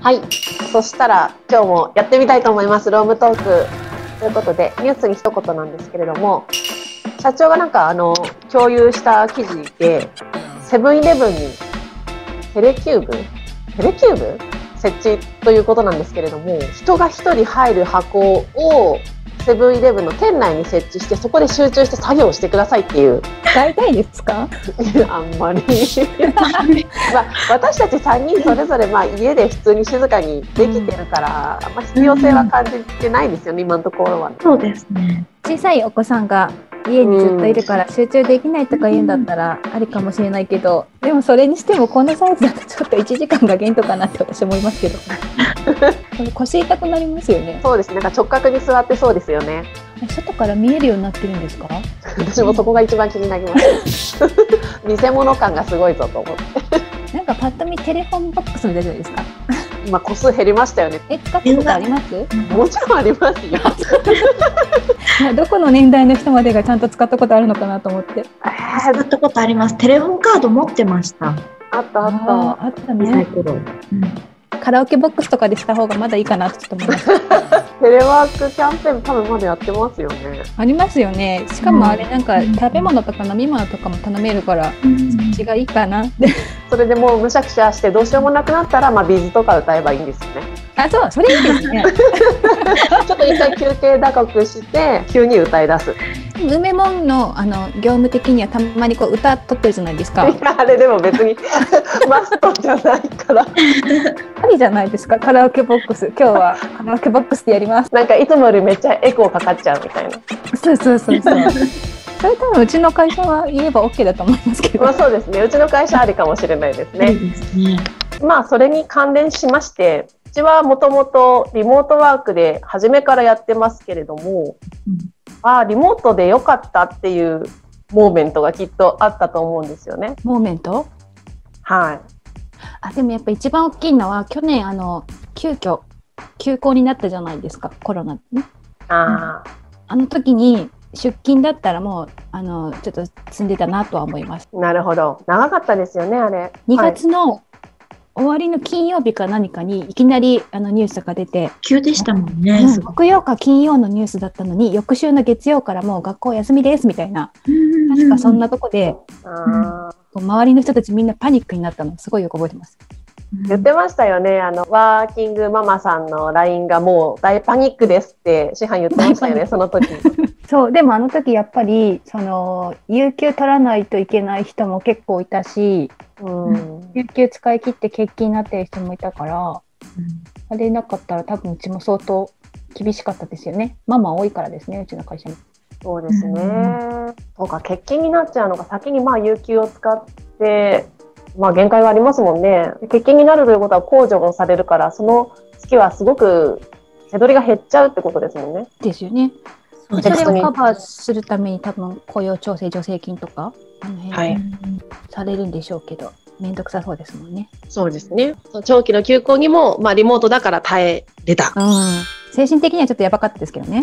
はい、そしたら今日もやってみたいと思います。ロームトークということで、ニュースに一言なんですけれども、社長がなんか共有した記事で、セブンイレブンにテレキューブ設置ということなんですけれども、人が1人入る箱をセブンイレブンの店内に設置して、そこで集中して作業をしてくださいっていう。大体ですか？あんまり、まあ、私たち3人それぞれ、まあ、家で普通に静かにできてるから、うん、あんま必要性は感じてないですよね、うん、今のところは、ね、そうですね。小さいお子さんが家にずっといるから集中できないとか言うんだったらありかもしれないけど、でもそれにしてもこんなサイズだとちょっと1時間が限度かなって私思いますけど腰痛くなりますよね。そうですね、なんか直角に座ってそうですよね。外から見えるようになってるんですか？私もそこが一番気になります偽物感がすごいぞと思ってなんかパッと見テレフォンボックスみたいじゃないですか今個数減りましたよね。使ったことあります？もちろんありますよどこの年代の人までがちゃんと使ったことあるのかなと思って。使ったことあります。テレホンカード持ってました。あったあったあったね。カラオケボックスとかでした方がまだいいかなってちょっと思いますテレワークキャンペーン多分まだやってますよね。ありますよね。しかもあれなんか食べ物とか飲み物とかも頼めるから、そっちがいいかなってそれでもうむしゃくしゃしてどうしようもなくなったら、まあ、ビーズとか歌えばいいんですよね。あ、そう、それいいですねちょっと一回休憩打刻して急に歌い出す。梅門の業務的にはたまにこう歌取ってるじゃないですか。いや、あれでも別にマストじゃないからありじゃないですか。カラオケボックス、今日はカラオケボックスでやります。なんかいつもよりめっちゃエコーかかっちゃうみたいな。そうそうそうそうそれ多分うちの会社は言えば OK だと思いますけど、まあ、そうですね、うちの会社ありかもしれないですね。いいですね。まあそれに関連しまして、うちはもともとリモートワークで初めからやってますけれども、あ、リモートで良かったっていうモーメントがきっとあったと思うんですよね。モーメント、はい。あ、でもやっぱ一番大きいのは去年急遽休校になったじゃないですか、コロナでね。あの時に出勤だったらもうちょっと積んでたなとは思います。なるほど、長かったですよねあれ。2月の終わりの金曜日か何かにいきなりニュースが出て、急でしたもんね、うん、木曜か金曜のニュースだったのに翌週の月曜からもう学校休みですみたいな、確かそんなとこで、周りの人たちみんなパニックになったのすごいよく覚えてます。言ってましたよね。ワーキングママさんの LINE がもう大パニックですって師範言ってましたよねその時そう、でもあの時やっぱり有給取らないといけない人も結構いたし、有給使い切って欠勤になってる人もいたから、あれなかったら多分うちも相当厳しかったですよね。ママ多いからですね、うちの会社も。そうですね、そうか、欠勤になっちゃうのが先にまあ有給を使って、まあ、限界はありますもんね。欠勤になるということは控除がされるから、その月はすごく手取りが減っちゃうってことですもんね。ですよね。それをカバーするために多分雇用調整助成金とかされるんでしょうけど、面倒くさそうですもんね。そうですね。長期の休校にも、まあ、リモートだから耐えれた、精神的にはちょっとやばかったですけどね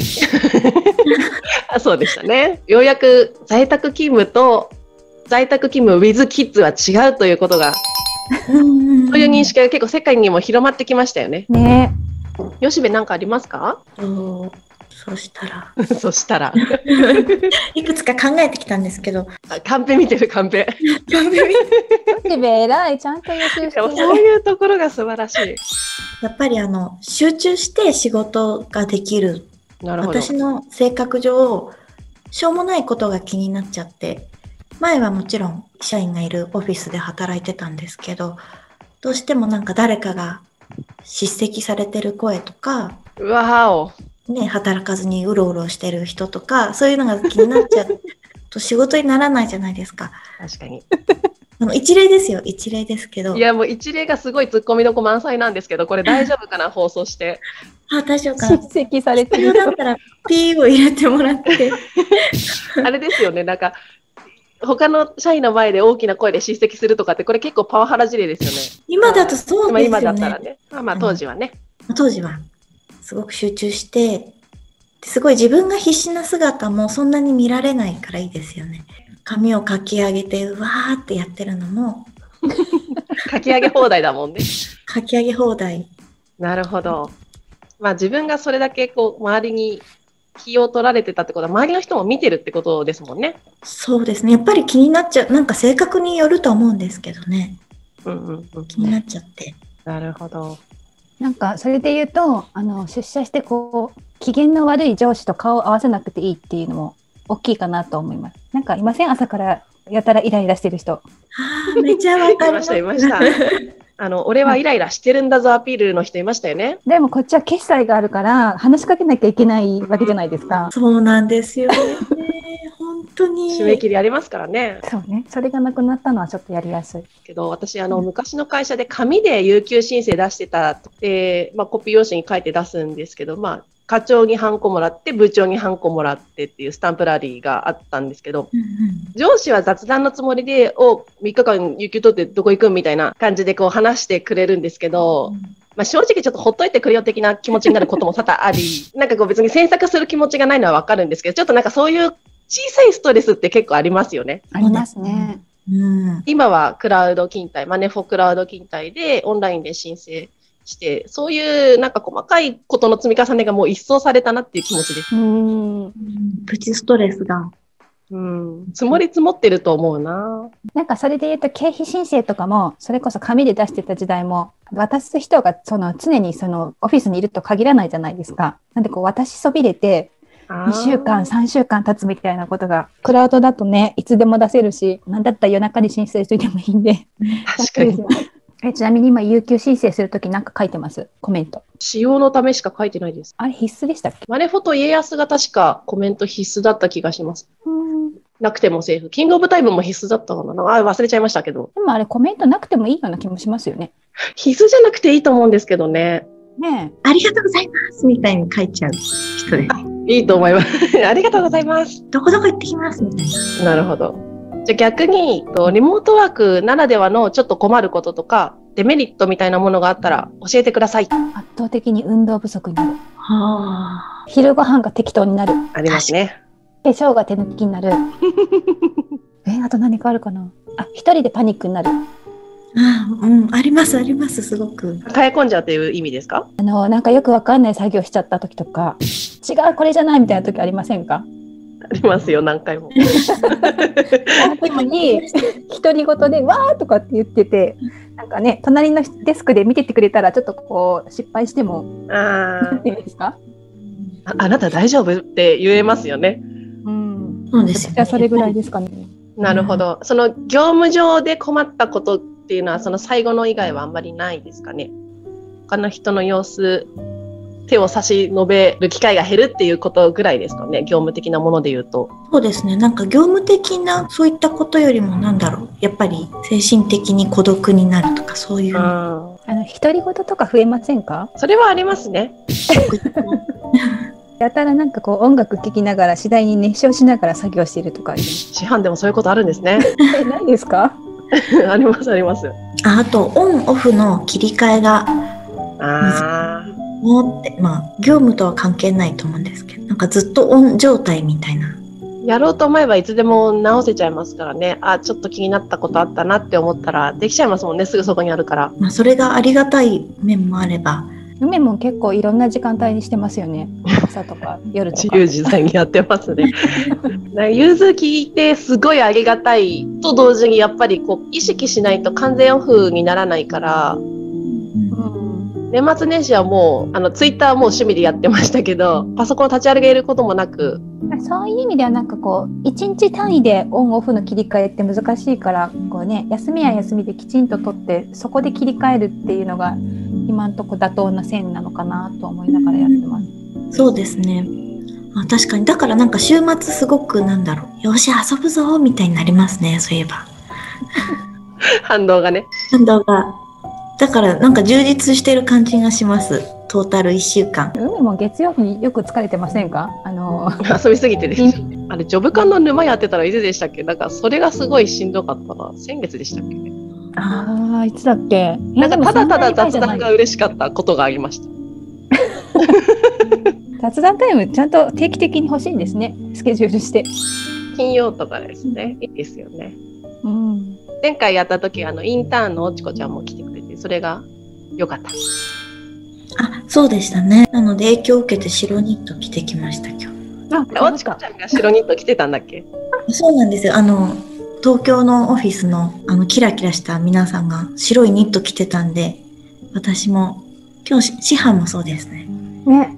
あ、そうでしたね。ようやく在宅勤務と在宅勤務 with キッズは違うということがそういう認識が結構世界にも広まってきましたよね。ね、吉部なんかありますか？そしたらいくつか考えてきたんですけど、カンペ見てる、カンペ偉い、ちゃんと予習してる。そういうところが素晴らしい。やっぱり集中して仕事ができる。なるほど。私の性格上、しょうもないことが気になっちゃって、前はもちろん社員がいるオフィスで働いてたんですけど、どうしてもなんか誰かが叱責されてる声とか、うわおね、働かずにうろうろしてる人とか、そういうのが気になっちゃうと仕事にならないじゃないですか。確かに一例ですよ、一例ですけど。いや、もう一例がすごいツッコミの子満載なんですけど、これ大丈夫かな放送して。あ、大丈夫かな。叱責されてるだったらピーを入れてもらってあれですよね、なんか他の社員の前で大きな声で叱責するとかって、これ結構パワハラ事例ですよね。今だとそうですよね。今だったらね、まあ当時はね、当時はすごく集中して、すごい自分が必死な姿もそんなに見られないからいいですよね。髪をかき上げてうわーってやってるのもかき上げ放題だもんね。かき上げ放題なるほど。まあ、自分がそれだけこう周りに気を取られてたってことは、周りの人も見てるってことですもんね。そうですね。やっぱり気になっちゃう。なんか性格によると思うんですけどね。気になっちゃって。なるほど。なんかそれで言うと、出社してこう機嫌の悪い上司と顔を合わせなくていいっていうのも大きいかなと思います。なんかいません、朝からやたらイライラしてる人。めちゃわかりました。いました。俺はイライラしてるんだぞアピールの人いましたよね。でもこっちは決済があるから話しかけなきゃいけないわけじゃないですか。そうなんですよね。本当に締め切りありますからね。そうね。それがなくなったのはちょっとやりやすいけど、私昔の会社で紙で有給申請出してた、まあ、コピー用紙に書いて出すんですけど、まあ、課長にハンコもらって部長にハンコもらってっていうスタンプラリーがあったんですけど、上司は雑談のつもりで3日間有給取ってどこ行くみたいな感じでこう話してくれるんですけど、まあ、正直ちょっとほっといてくれよ的な気持ちになることも多々ありなんかこう別に詮索する気持ちがないのは分かるんですけど、ちょっとなんかそういう小さいストレスって結構ありますよね。ありますね。今はクラウド勤怠、マネフォクラウド勤怠でオンラインで申請して、そういうなんか細かいことの積み重ねがもう一掃されたなっていう気持ちです。プチストレスが。積もり積もってると思うな。なんかそれで言うと経費申請とかも、それこそ紙で出してた時代も、渡す人が常にオフィスにいると限らないじゃないですか。なんでこう渡しそびれて、2週間3週間経つみたいなことが、クラウドだとね、いつでも出せるし、何だったら夜中に申請しといてもいいんで。確かに。ちなみに今有給申請するとき何か書いてます？コメント使用のためしか書いてないです。あれ必須でしたっけ？マネフォと家康が確かコメント必須だった気がします。なくてもセーフ。キングオブタイムも必須だったかな。あ、忘れちゃいましたけど、でもあれコメントなくてもいいような気もしますよね。必須じゃなくていいと思うんですけどね。ねえ、ありがとうございますみたいに書いちゃう人です。いいと思いますありがとうございます、どこどこ行ってきますみたいな。なるほど。じゃあ逆にリモートワークならではのちょっと困ることとかデメリットみたいなものがあったら教えてください。圧倒的に運動不足になる。はあ。昼ご飯が適当になる。ありますね。化粧が手抜きになるあと何かあるかな。あ、一人でパニックになる。ありますあります。すごく抱え込んじゃうという意味ですか？なんかよくわかんない作業しちゃった時とか、違うこれじゃないみたいな時ありませんか？ありますよ、何回も。特に独り言で「わー」とかって言ってて、なんかね、隣のデスクで見ててくれたらちょっとこう失敗しても「なんていうんですか？あなた大丈夫？」って言えますよね。そうですよね。それぐらいですかね。なるほど。その業務上で困ったことっていうのは、その最後の以外はあんまりないですかね。他の人の様子、手を差し伸べる機会が減るっていうことぐらいですかね、業務的なもので言うと。そうですね。なんか業務的なそういったことよりも、なんだろう、やっぱり精神的に孤独になるとか、そういう。独り言とか増えませんか？それはありますね。やたらなんかこう音楽聴きながら、次第に熱唱しながら作業しているとか。市販でもそういうことあるんですね。ないですか？ありますあります。あとオンオフの切り替えが。まあ業務とは関係ないと思うんですけど、なんかずっとオン状態みたいな。やろうと思えばいつでも直せちゃいますからね。あ、ちょっと気になったことあったなって思ったらできちゃいますもんね、すぐそこにあるから。まあそれがありがたい面もあれば。梅も結構いろんな時間帯にしてますよね。朝とか夜とか自由自在にやってますね。融通聞いてすごいありがたいと同時に、やっぱりこう意識しないと完全オフにならないから、年末年始はもうツイッターも趣味でやってましたけど、パソコンを立ち上げることもなく。そういう意味ではなんかこう1日単位でオンオフの切り替えって難しいから、こう、ね、休みは休みできちんと取って、そこで切り替えるっていうのが今のとこ妥当な線なのかなと思いながらやってます。そうですね。確かに。だからなんか週末すごく、なんだろう、よし遊ぶぞみたいになりますね、そういえば。反動がね。反動が。だからなんか充実してる感じがします。トータル1週間。海も月曜日によく疲れてませんか？遊びすぎてです。あれジョブ缶の沼やってたらいつでしたっけ？なんかそれがすごいしんどかったな。先月でしたっけ？ああ、いつだっけ？なんかただただ雑談が嬉しかったことがありました。雑談タイムちゃんと定期的に欲しいんですね。スケジュールして。金曜とかですね。いいですよね。前回やった時インターンのおちこちゃんも来てくれて、それが良かった。あ、そうでしたね。なので影響を受けて白ニット着てきました今日。あ、わちかちゃんが白ニット着てたんだっけ？そうなんですよ。東京のオフィスのキラキラした皆さんが白いニット着てたんで、私も今日師範もそうですね。ね、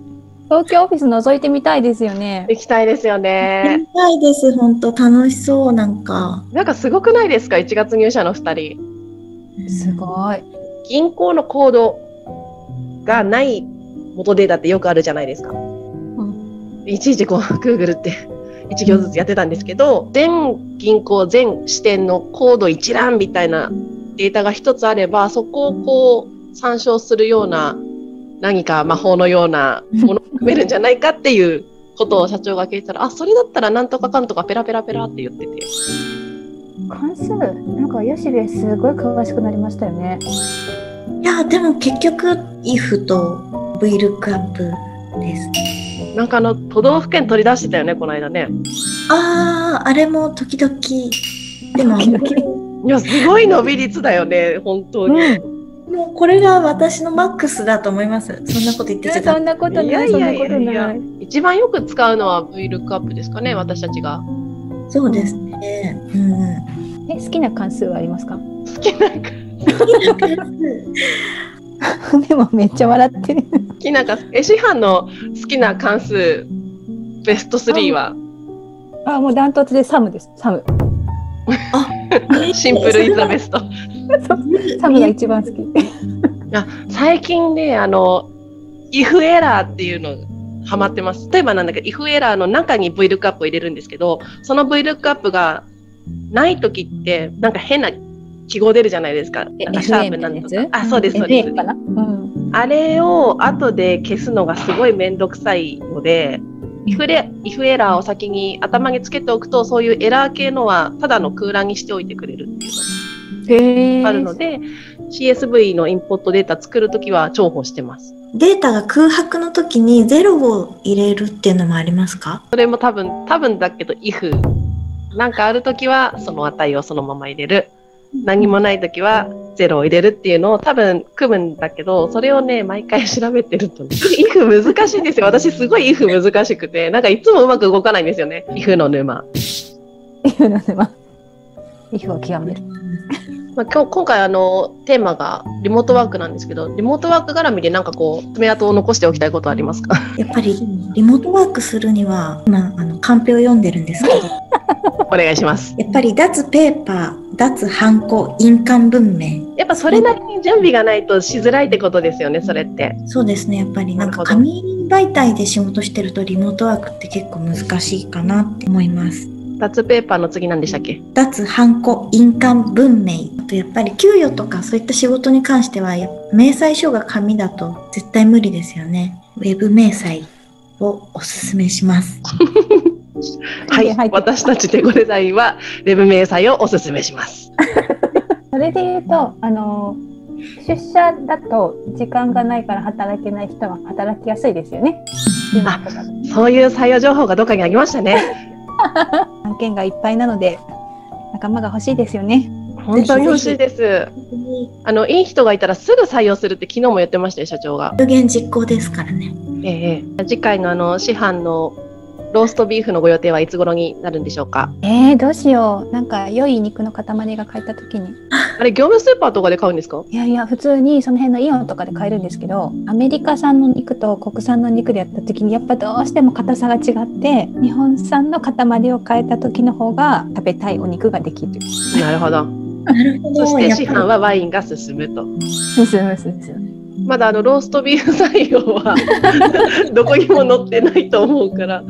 東京オフィス覗いてみたいですよね。行きたいですよね。行きたいです。本当楽しそうなんかすごくないですか？1月入社の2人。すごい。銀行のコードがない元データってよくあるじゃないですか。うん、いちいちこう Google って1行ずつやってたんですけど、全銀行全支店のコード一覧みたいなデータが一つあれば、そこをこう参照するような何か魔法のようなものを組めるんじゃないかっていうことを社長が聞いてたら、あ、それだったらなんとかかんとかペラペラペラって言ってて。関数なんか吉部すごい詳しくなりましたよね。いやでも結局 IF と VLOOKUP です。なんか都道府県取り出してたよねこの間ね。ああ、あれも時々でもいやすごい伸び率だよね本当に。うん、もうこれが私のマックスだと思います。そんなこと言ってちゃった。そんなことない。一番よく使うのは VLOOKUP ですかね、私たちが。そうですね。うん。好きな関数はありますか？好きな関数。でもめっちゃ笑ってる。好きな師範の好きな関数ベスト3は？あ、もうダントツでサムです。サム。あ、シンプルイズザベスト。サムが一番好き。最近ねif エラーっていうのハマってます。例えばなんだけど if エラーの中に VLOOKUP を入れるんですけど、その VLOOKUP がないときってなんか変な記号出るじゃないですか。あ、そうですそうです。あれを後で消すのがすごい面倒くさいので、if エラーを先に頭につけておくと、そういうエラー系のはただの空欄にしておいてくれるっていうのがあるので、CSV のインポットデータ作るときは重宝してます。データが空白のときにゼロを入れるっていうのもありますか？それも多分だけど if なんかあるときはその値をそのまま入れる。何もないときはゼロを入れるっていうのを多分組むんだけど、それをね毎回調べてるとねif 難しいんですよ。私すごいif 難しくて、なんかいつもうまく動かないんですよね。if の沼、if の沼、if を極める。まあ今回テーマがリモートワークなんですけど、リモートワーク絡みでなんかこう爪痕を残しておきたいことありますか？やっぱりリモートワークするには、今カンペを読んでるんですけどお願いします。やっぱり脱ペーパー、脱ハンコ、印鑑文明。やっぱそれなりに準備がないとしづらいってことですよね、それって。そうですね、やっぱりなんか紙媒体で仕事してるとリモートワークって結構難しいかなって思います。脱ペーパーの次何でしたっけ？脱ハンコ、印鑑文明。あとやっぱり給与とかそういった仕事に関しては、明細書が紙だと絶対無理ですよね。ウェブ明細をおすすめします。はい、私たちデコデザインはウェブ明細をおすすめします。それで言うと、出社だと時間がないから働けない人は働きやすいですよね。あ、そういう採用情報がどっかにありましたね。案件がいっぱいなので仲間が欲しいですよね。本当に欲しいです。いい人がいたらすぐ採用するって昨日も言ってましたよ、社長が。有言実行ですからね。次回の師範のローストビーフのご予定はいつ頃になるんでしょうか？どうしよう。なんか良い肉の塊が買えた時に。あれ業務スーパーとかで買うんですか？いやいや、普通にその辺のイオンとかで買えるんですけど、アメリカ産の肉と国産の肉でやった時にやっぱどうしても硬さが違って、日本産の塊を買えた時の方が食べたいお肉ができる。なるほど。そして市販はワインが進むと。進む進む。まだローストビーフ採用はどこにも載ってないと思うから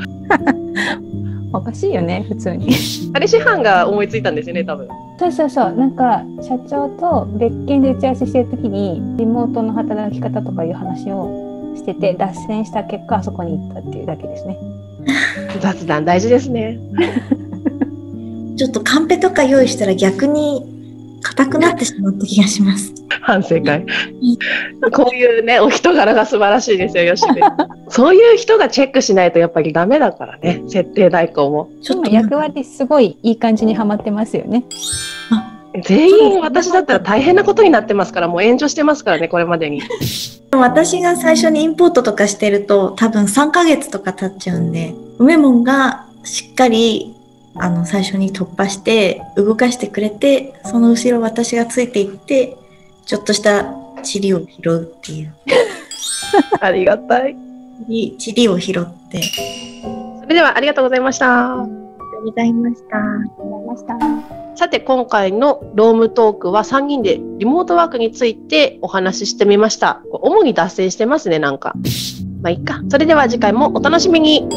おかしいよね普通に。あれ師範が思いついたんですよね多分。そうそうそう、なんか社長と別件で打ち合わせしてる時にリモートの働き方とかいう話をしてて脱線した結果あそこに行ったっていうだけですね。雑談大事ですね。ちょっとカンペとか用意したら逆に硬くなってしまった気がします。反省会。こういうね、お人柄が素晴らしいですよ、吉部。そういう人がチェックしないとやっぱりダメだからね、設定代行も。ちょっと役割すごいいい感じにはまってますよね。あ、全員私だったら大変なことになってますから、もう炎上してますからね、これまでに。私が最初にインポートとかしてると多分3ヶ月とか経っちゃうんで、梅門がしっかり最初に突破して動かしてくれて、その後ろ私がついていってちょっとしたチリを拾うっていう。ありがたい。チリを拾って。それではありがとうございました。ありがとうございました。さて今回のロームトークは3人でリモートワークについてお話ししてみました。主に脱線してますね、なんか。まあいいか。それでは次回もお楽しみに。